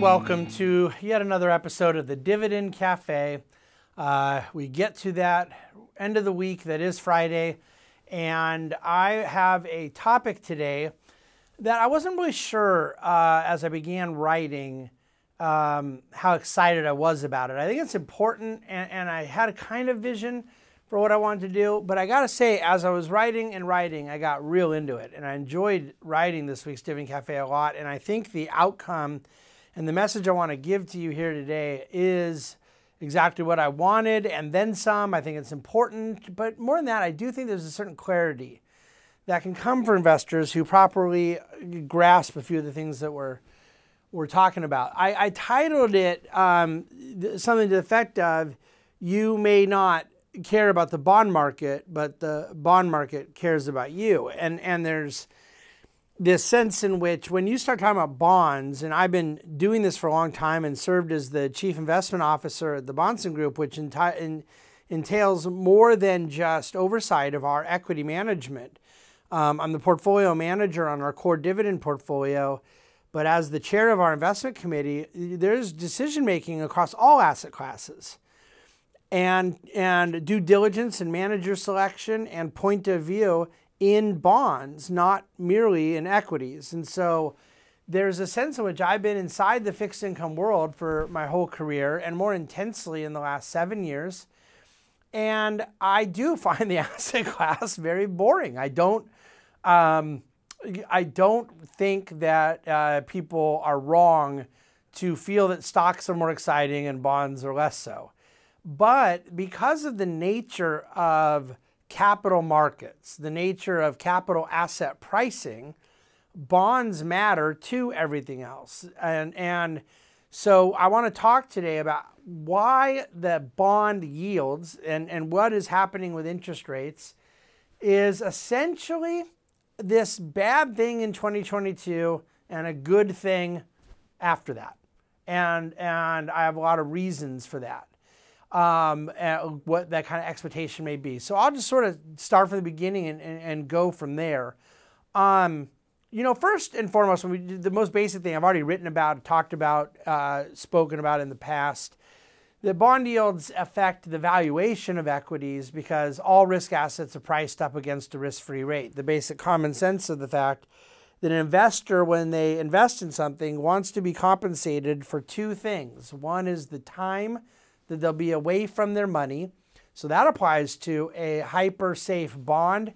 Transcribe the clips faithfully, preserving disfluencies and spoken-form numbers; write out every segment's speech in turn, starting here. and welcome to yet another episode of the Dividend Cafe. Uh, we get to that end of the week that is Friday, and I have a topic today that I wasn't really sure uh, as I began writing um, how excited I was about it. I think it's important, and, and I had a kind of vision for what I wanted to do, but I gotta say, as I was writing and writing, I got real into it, and I enjoyed writing this week's Dividend Cafe a lot, and I think the outcome and the message I wanna give to you here today is exactly what I wanted, and then some. I think it's important, but more than that, I do think there's a certain clarity that can come for investors who properly grasp a few of the things that we're, we're talking about. I, I titled it um, something to the effect of, you may not care about the bond market, but the bond market cares about you. And and there's this sense in which when you start talking about bonds, and I've been doing this for a long time and served as the chief investment officer at the Bahnsen Group, which enti in, entails more than just oversight of our equity management. Um, I'm the portfolio manager on our core dividend portfolio, but as the chair of our investment committee, there's decision-making across all asset classes. And, and due diligence and manager selection and point of view in bonds, not merely in equities. And so there's a sense in which I've been inside the fixed income world for my whole career, and more intensely in the last seven years. And I do find the asset class very boring. I don't, um, I don't think that uh, people are wrong to feel that stocks are more exciting and bonds are less so. But because of the nature of capital markets, the nature of capital asset pricing, bonds matter to everything else. And, and so I want to talk today about why the bond yields and, and what is happening with interest rates is essentially this bad thing in twenty twenty-two and a good thing after that. And, and I have a lot of reasons for that. Um, and what that kind of expectation may be. So I'll just sort of start from the beginning and, and, and go from there. Um, you know, first and foremost, when we did the most basic thing I've already written about, talked about, uh, spoken about in the past, the bond yields affect the valuation of equities because all risk assets are priced up against a risk-free rate. The basic common sense of the fact that an investor, when they invest in something, wants to be compensated for two things. One is the time that they'll be away from their money. So that applies to a hyper safe bond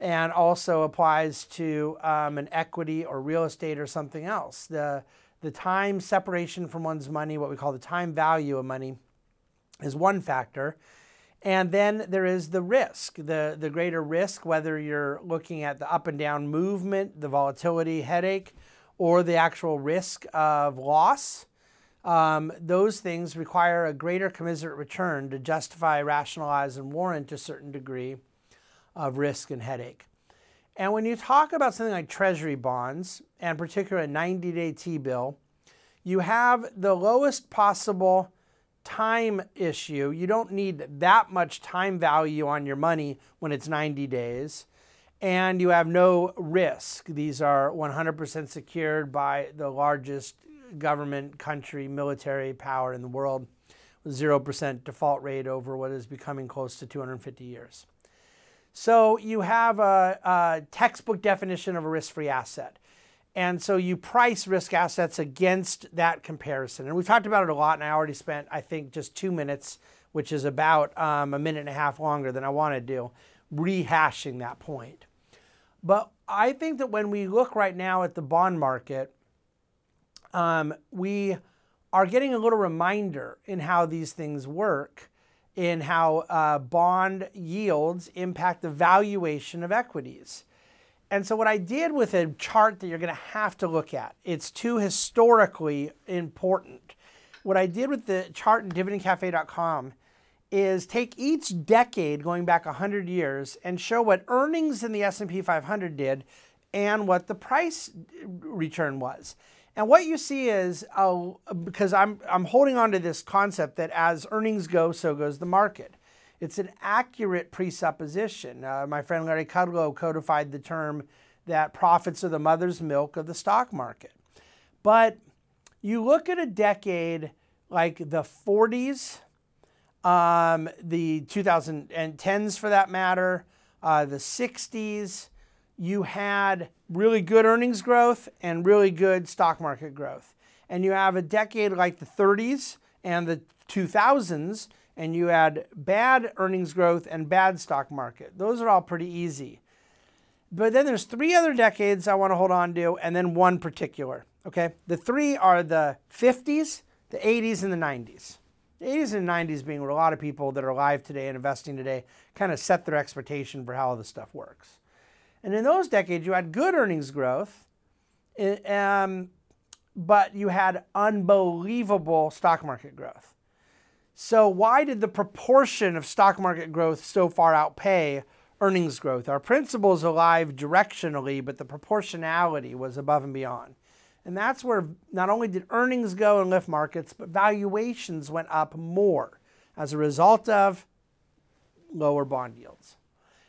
and also applies to um, an equity or real estate or something else. The, the time separation from one's money, what we call the time value of money, is one factor. And then there is the risk, the, the greater risk, whether you're looking at the up and down movement, the volatility headache, or the actual risk of loss. Um, those things require a greater commensurate return to justify, rationalize, and warrant a certain degree of risk and headache. And when you talk about something like treasury bonds, and particularly a ninety-day T-bill, you have the lowest possible time issue. You don't need that much time value on your money when it's ninety days, and you have no risk. These are one hundred percent secured by the largest government, country, military power in the world, with zero percent default rate over what is becoming close to two hundred fifty years. So you have a, a textbook definition of a risk-free asset. And so you price risk assets against that comparison. And we've talked about it a lot, and I already spent, I think, just two minutes, which is about um, a minute and a half longer than I want to do, rehashing that point. But I think that when we look right now at the bond market, Um, we are getting a little reminder in how these things work, in how uh, bond yields impact the valuation of equities. And so what I did with a chart that you're going to have to look at, it's too historically important. What I did with the chart in dividend cafe dot com is take each decade going back one hundred years and show what earnings in the S and P five hundred did and what the price return was. And what you see is, uh, because I'm, I'm holding on to this concept that as earnings go, so goes the market. It's an accurate presupposition. Uh, my friend Larry Kudlow codified the term that profits are the mother's milk of the stock market. But you look at a decade like the forties, um, the two thousand tens for that matter, uh, the sixties, you had really good earnings growth and really good stock market growth. And you have a decade like the thirties and the two thousands, and you had bad earnings growth and bad stock market. Those are all pretty easy. But then there's three other decades I want to hold on to, and then one particular, okay? The three are the fifties, the eighties, and the nineties. The eighties and nineties being where a lot of people that are alive today and investing today kind of set their expectation for how all this stuff works. And in those decades, you had good earnings growth, um, but you had unbelievable stock market growth. So why did the proportion of stock market growth so far outpay earnings growth? Our principle is alive directionally, but the proportionality was above and beyond. And that's where not only did earnings go and lift markets, but valuations went up more as a result of lower bond yields.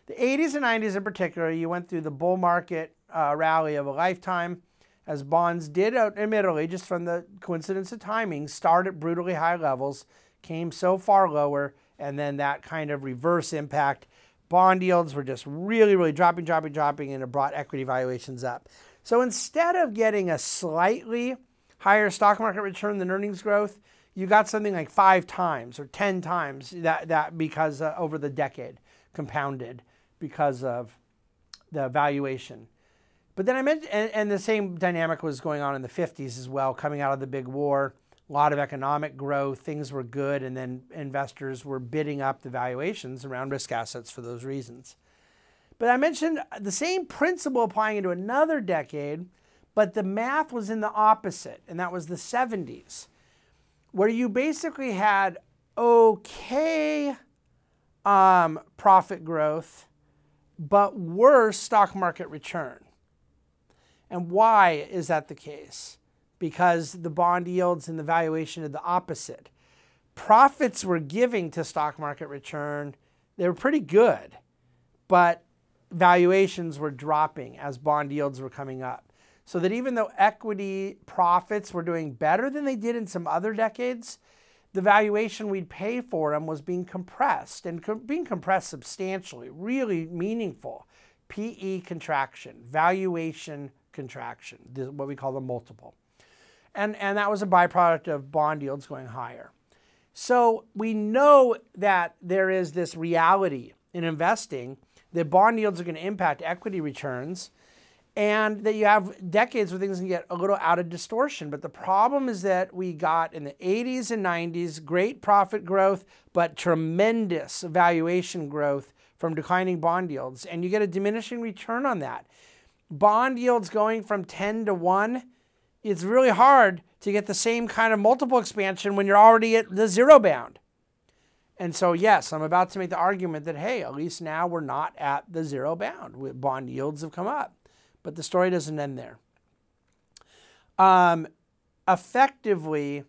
The eighties and nineties in particular, you went through the bull market uh, rally of a lifetime, as bonds did, admittedly, just from the coincidence of timing, start at brutally high levels, came so far lower, and then that kind of reverse impact. Bond yields were just really, really dropping, dropping, dropping, and it brought equity valuations up. So instead of getting a slightly higher stock market return than earnings growth, you got something like five times or ten times that, that because uh, over the decade compounded because of the valuation. But then I meant, and, and the same dynamic was going on in the fifties as well, coming out of the big war, a lot of economic growth, things were good, and then investors were bidding up the valuations around risk assets for those reasons. But I mentioned the same principle applying into another decade, but the math was in the opposite, and that was the seventies, where you basically had okay um, profit growth, but worse stock market return. And why is that the case? Because the bond yields and the valuation are the opposite. Profits were giving to stock market return. They were pretty good, but valuations were dropping as bond yields were coming up. So that even though equity profits were doing better than they did in some other decades, the valuation we'd pay for them was being compressed, and co- being compressed substantially, really meaningful. P E contraction, valuation contraction, what we call the multiple. And, and that was a byproduct of bond yields going higher. So we know that there is this reality in investing that bond yields are going to impact equity returns, and that you have decades where things can get a little out of distortion. But the problem is that we got in the eighties and nineties great profit growth, but tremendous valuation growth from declining bond yields. And you get a diminishing return on that. Bond yields going from ten to one, it's really hard to get the same kind of multiple expansion when you're already at the zero bound. And so, yes, I'm about to make the argument that, hey, at least now we're not at the zero bound. Bond yields have come up. But the story doesn't end there. Um, effectively,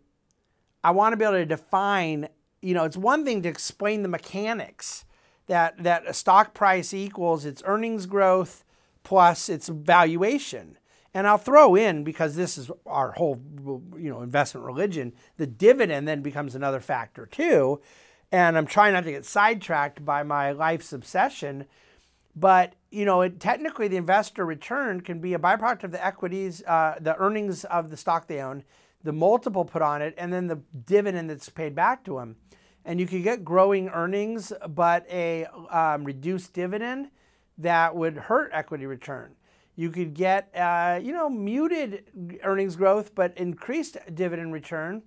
I want to be able to define, you know, it's one thing to explain the mechanics that, that a stock price equals its earnings growth plus its valuation. And I'll throw in, because this is our whole, you know, investment religion, the dividend then becomes another factor too. And I'm trying not to get sidetracked by my life's obsession. But, you know, it, technically the investor return can be a byproduct of the equities, uh, the earnings of the stock they own, the multiple put on it, and then the dividend that's paid back to them. And you could get growing earnings, but a um, reduced dividend that would hurt equity return. You could get, uh, you know, muted earnings growth, but increased dividend return,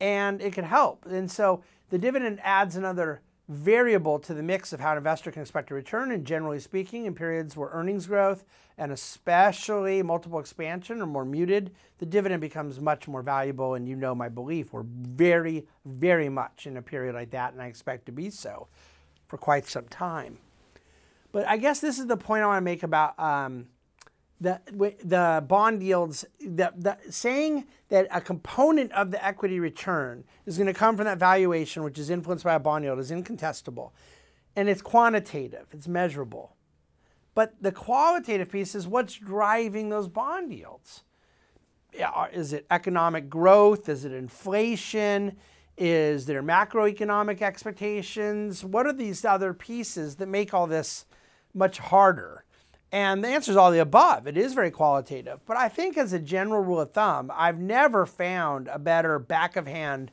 and it could help. And so the dividend adds another variable to the mix of how an investor can expect a return. And generally speaking, in periods where earnings growth and especially multiple expansion are more muted, the dividend becomes much more valuable. And you know my belief, we're very, very much in a period like that, and I expect to be so for quite some time. But I guess this is the point I want to make about um, The, the bond yields, the, the, saying that a component of the equity return is going to come from that valuation, which is influenced by a bond yield, is incontestable. And it's quantitative, it's measurable. But the qualitative piece is what's driving those bond yields. is it economic growth? Is it inflation? Is there macroeconomic expectations? What are these other pieces that make all this much harder? And the answer is all the above. It is very qualitative. But I think as a general rule of thumb, I've never found a better back of hand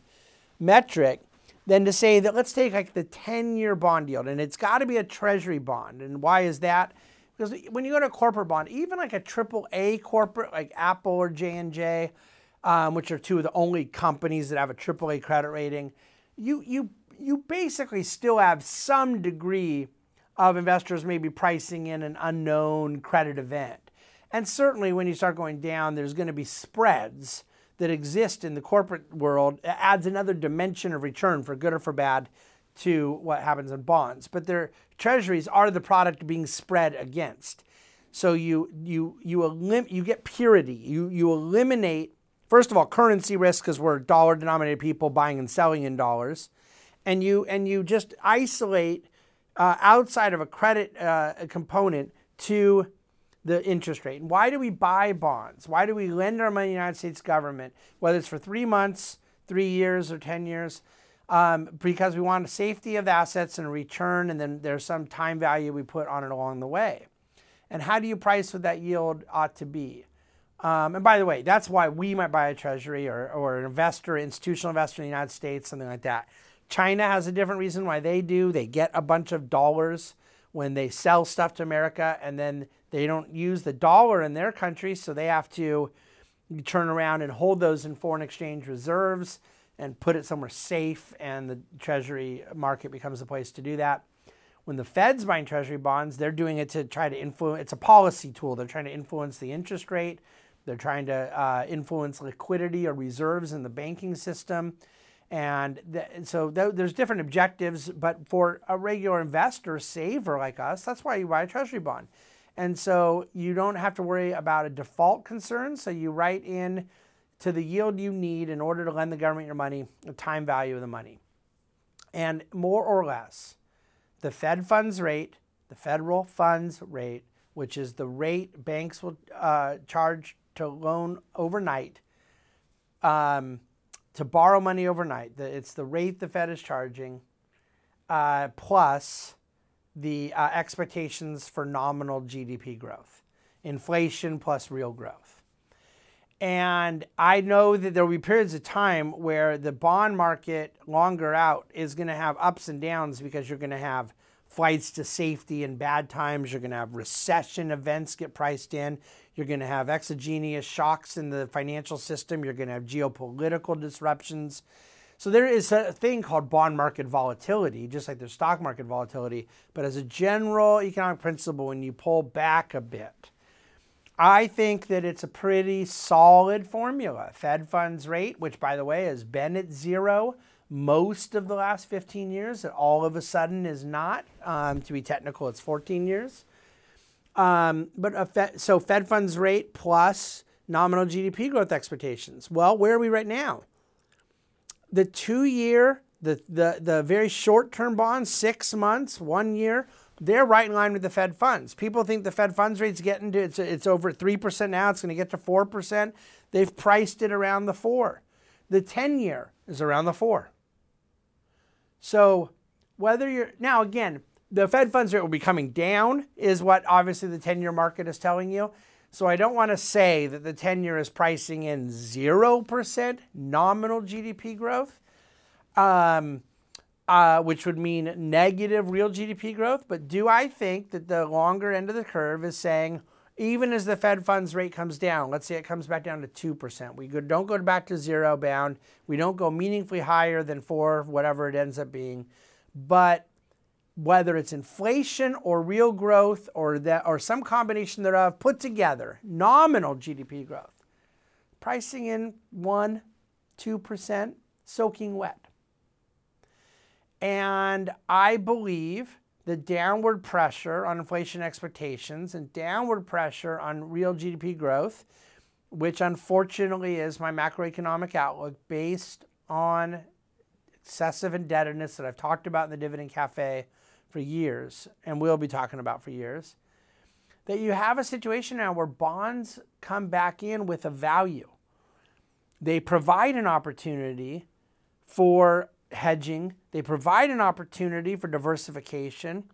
metric than to say that let's take like the ten-year bond yield, and it's got to be a treasury bond. And why is that? Because when you go to a corporate bond, even like a triple A corporate like Apple or J and J, um, which are two of the only companies that have a triple A credit rating, you, you, you basically still have some degree of investors maybe pricing in an unknown credit event. And certainly when you start going down, there's going to be spreads that exist in the corporate world. It adds another dimension of return, for good or for bad, to what happens in bonds. But their treasuries are the product being spread against. So you, you, you, elim you get purity. You, you eliminate, first of all, currency risk, because we're dollar-denominated people buying and selling in dollars. And you, and you just isolate Uh, outside of a credit uh, component to the interest rate. And why do we buy bonds? Why do we lend our money to the United States government, whether it's for three months, three years, or ten years? Um, because we want a safety of the assets and a return, and then there's some time value we put on it along the way. And how do you price what that yield ought to be? Um, and by the way, that's why we might buy a treasury or, or an investor, institutional investor in the United States, something like that. China has a different reason why they do. They get a bunch of dollars when they sell stuff to America, and then they don't use the dollar in their country, so they have to turn around and hold those in foreign exchange reserves and put it somewhere safe, and the treasury market becomes the place to do that. When the Fed's buying treasury bonds, they're doing it to try to influence, it's a policy tool. They're trying to influence the interest rate. They're trying to uh, influence liquidity or reserves in the banking system. And th so th there's different objectives, but for a regular investor, saver like us, that's why you buy a treasury bond. And so you don't have to worry about a default concern. So you write in to the yield you need in order to lend the government your money, the time value of the money. And more or less, the Fed funds rate, the federal funds rate, which is the rate banks will uh, charge to loan overnight, um, to borrow money overnight, it's the rate the Fed is charging, uh, plus the uh, expectations for nominal G D P growth, inflation plus real growth. And I know that there will be periods of time where the bond market longer out is going to have ups and downs, because you're going to have flights to safety in bad times, you're going to have recession events get priced in, you're going to have exogenous shocks in the financial system, you're going to have geopolitical disruptions. So there is a thing called bond market volatility, just like there's stock market volatility, but as a general economic principle, when you pull back a bit, I think that it's a pretty solid formula. Fed funds rate, which by the way has been at zero most of the last fifteen years, that all of a sudden is not, um, to be technical, it's fourteen years. Um, but a Fed, so Fed funds rate plus nominal G D P growth expectations. Well, where are we right now? The two-year, the, the, the very short-term bonds, six months, one year, they're right in line with the Fed funds. People think the Fed funds rate's getting to, it's, it's over three percent now, it's going to get to four percent. They've priced it around the four. The ten-year is around the four. So whether you're, now again, the Fed funds rate will be coming down is what obviously the ten-year market is telling you. So I don't want to say that the ten-year is pricing in zero percent nominal G D P growth, um, uh, which would mean negative real G D P growth. But do I think that the longer end of the curve is saying, even as the Fed funds rate comes down, let's say it comes back down to two percent. We don't go back to zero bound. We don't go meaningfully higher than four, whatever it ends up being. But whether it's inflation or real growth or that or some combination thereof put together, nominal G D P growth, pricing in one, two percent, soaking wet. And I believe the downward pressure on inflation expectations and downward pressure on real G D P growth, which unfortunately is my macroeconomic outlook based on excessive indebtedness that I've talked about in the Dividend Cafe for years, and we'll be talking about for years, that you have a situation now where bonds come back in with a value. They provide an opportunity for hedging. They provide an opportunity for diversification.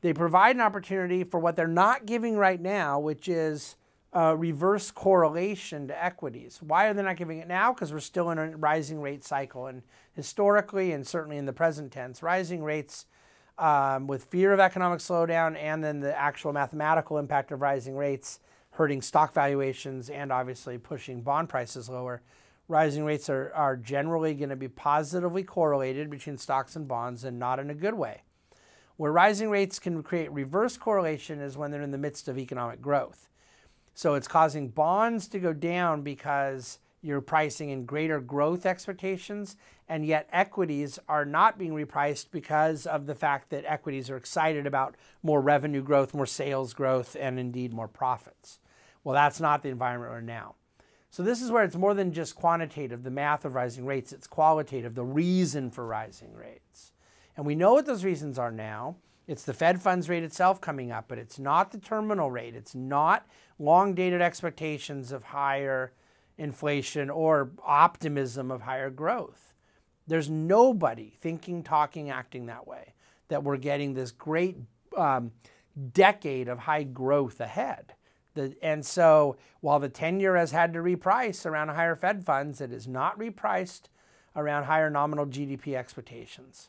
They provide an opportunity for what they're not giving right now, which is uh, reverse correlation to equities. Why are they not giving it now? Because we're still in a rising rate cycle. And historically, and certainly in the present tense, rising rates um, with fear of economic slowdown and then the actual mathematical impact of rising rates hurting stock valuations and obviously pushing bond prices lower. Rising rates are, are generally going to be positively correlated between stocks and bonds, and not in a good way. Where rising rates can create reverse correlation is when they're in the midst of economic growth. So it's causing bonds to go down because you're pricing in greater growth expectations, and yet equities are not being repriced because of the fact that equities are excited about more revenue growth, more sales growth, and indeed more profits. Well, that's not the environment we're in now. So this is where it's more than just quantitative, the math of rising rates, it's qualitative, the reason for rising rates. And we know what those reasons are now. It's the Fed funds rate itself coming up, but it's not the terminal rate. It's not long-dated expectations of higher inflation or optimism of higher growth. There's nobody thinking, talking, acting that way, that we're getting this great um, decade of high growth ahead. The, and so while the ten-year has had to reprice around higher Fed funds, it is not repriced around higher nominal G D P expectations.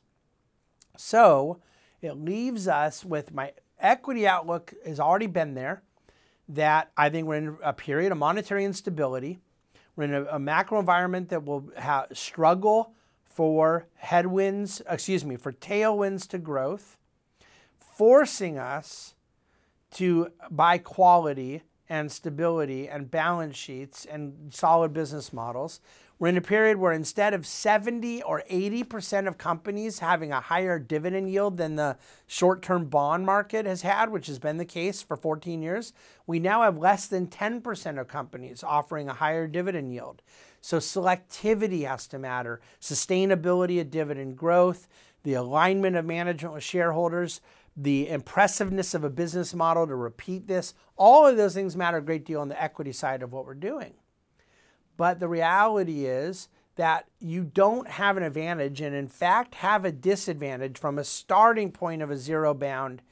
So it leaves us with my equity outlook has already been there, that I think we're in a period of monetary instability. We're in a, a macro environment that will ha struggle for headwinds, excuse me, for tailwinds to growth, forcing us to buy quality and stability and balance sheets and solid business models. We're in a period where instead of seventy or eighty percent of companies having a higher dividend yield than the short-term bond market has had, which has been the case for fourteen years, we now have less than ten percent of companies offering a higher dividend yield. So selectivity has to matter, sustainability of dividend growth, the alignment of management with shareholders, the impressiveness of a business model to repeat this, all of those things matter a great deal on the equity side of what we're doing. But the reality is that you don't have an advantage, and in fact have a disadvantage from a starting point of a zero bound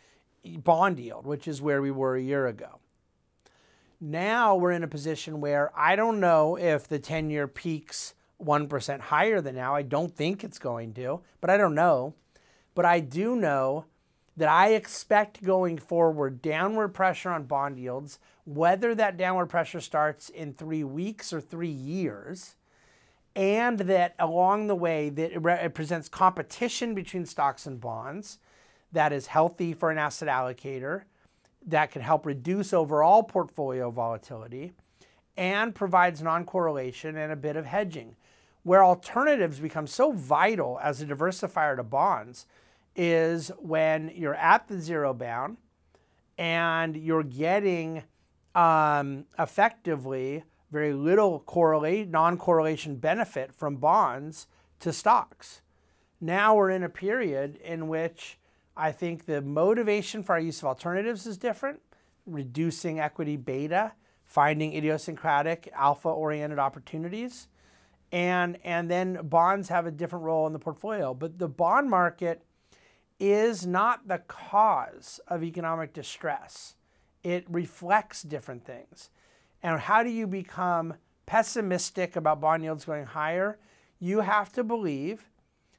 bond yield, which is where we were a year ago. Now we're in a position where I don't know if the ten-year peaks one percent higher than now. I don't think it's going to, but I don't know. But I do know that I expect going forward downward pressure on bond yields, whether that downward pressure starts in three weeks or three years, and that along the way that it represents competition between stocks and bonds that is healthy for an asset allocator, that can help reduce overall portfolio volatility, and provides non-correlation and a bit of hedging. Where alternatives become so vital as a diversifier to bonds is when you're at the zero bound and you're getting um, effectively very little correlate, non-correlation benefit from bonds to stocks. Now we're in a period in which I think the motivation for our use of alternatives is different, reducing equity beta, finding idiosyncratic alpha-oriented opportunities, and, and then bonds have a different role in the portfolio. But the bond market is not the cause of economic distress. It reflects different things. And how do you become pessimistic about bond yields going higher? You have to believe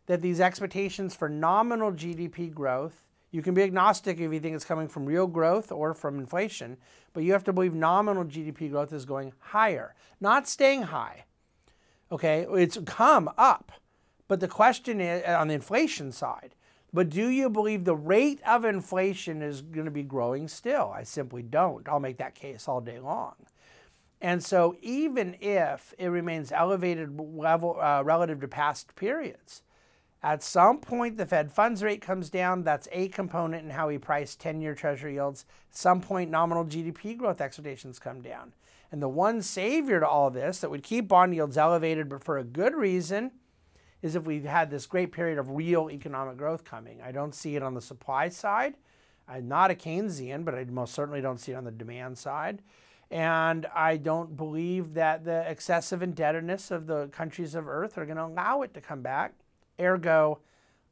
that these expectations for nominal G D P growth, you can be agnostic if you think it's coming from real growth or from inflation, but you have to believe nominal G D P growth is going higher, not staying high. Okay, it's come up. But the question is on the inflation side, but do you believe the rate of inflation is going to be growing still? I simply don't. I'll make that case all day long. And so even if it remains elevated level uh, relative to past periods, at some point the Fed funds rate comes down. That's a component in how we price ten-year treasury yields. At some point nominal G D P growth expectations come down. And the one savior to all this that would keep bond yields elevated but for a good reason is if we've had this great period of real economic growth coming. I don't see it on the supply side. I'm not a Keynesian, but I most certainly don't see it on the demand side. And I don't believe that the excessive indebtedness of the countries of Earth are going to allow it to come back. Ergo,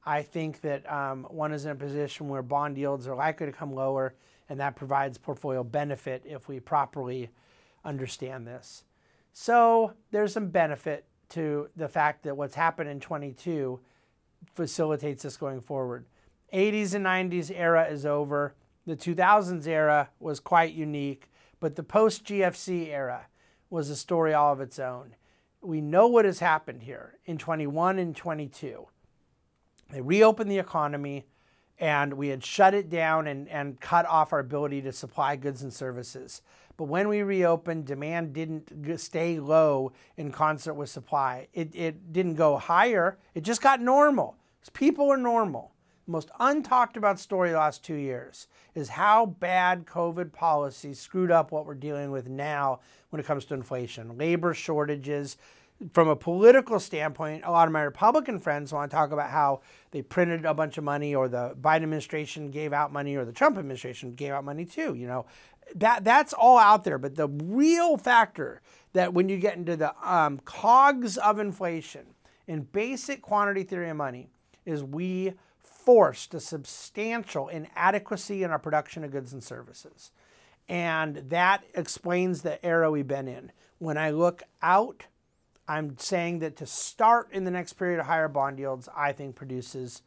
I think that um, one is in a position where bond yields are likely to come lower, and that provides portfolio benefit if we properly understand this. So there's some benefit to the fact that what's happened in twenty-two facilitates this going forward. eighties and nineties era is over. The two thousands era was quite unique, but the post-G F C era was a story all of its own. We know what has happened here in twenty-one and twenty-two. They reopened the economy, and we had shut it down and, and cut off our ability to supply goods and services. But when we reopened, demand didn't stay low in concert with supply. It, it didn't go higher. It just got normal. People are normal. The most untalked about story the last two years is how bad COVID policy screwed up what we're dealing with now when it comes to inflation, labor shortages. From a political standpoint, a lot of my Republican friends want to talk about how they printed a bunch of money, or the Biden administration gave out money, or the Trump administration gave out money too. You know, that, that's all out there. But the real factor that when you get into the um, cogs of inflation and basic quantity theory of money is we forced a substantial inadequacy in our production of goods and services. And that explains the era we've been in. When I look out, I'm saying that to start in the next period of higher bond yields, I think produces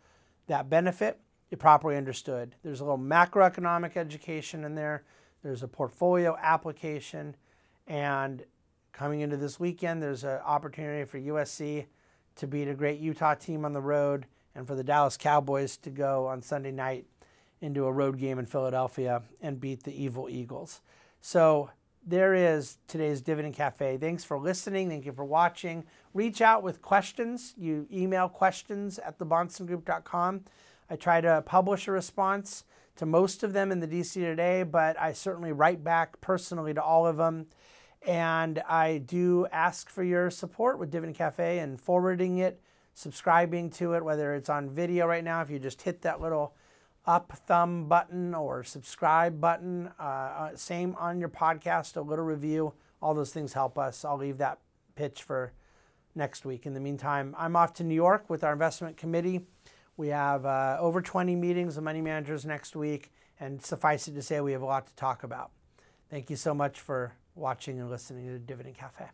that benefit if properly understood. There's a little macroeconomic education in there. There's a portfolio application. And coming into this weekend, there's an opportunity for U S C to beat a great Utah team on the road, and for the Dallas Cowboys to go on Sunday night into a road game in Philadelphia and beat the evil Eagles. So there is today's Dividend Cafe. Thanks for listening. Thank you for watching. Reach out with questions. You email questions at the bahnsen group dot com. I try to publish a response to most of them in the D C Today, but I certainly write back personally to all of them. And I do ask for your support with Dividend Cafe and forwarding it, subscribing to it, whether it's on video right now. If you just hit that little up thumb button or subscribe button. Uh, same on your podcast, a little review. All those things help us. I'll leave that pitch for next week. In the meantime, I'm off to New York with our investment committee. We have uh, over twenty meetings with money managers next week, and suffice it to say, we have a lot to talk about. Thank you so much for watching and listening to Dividend Cafe.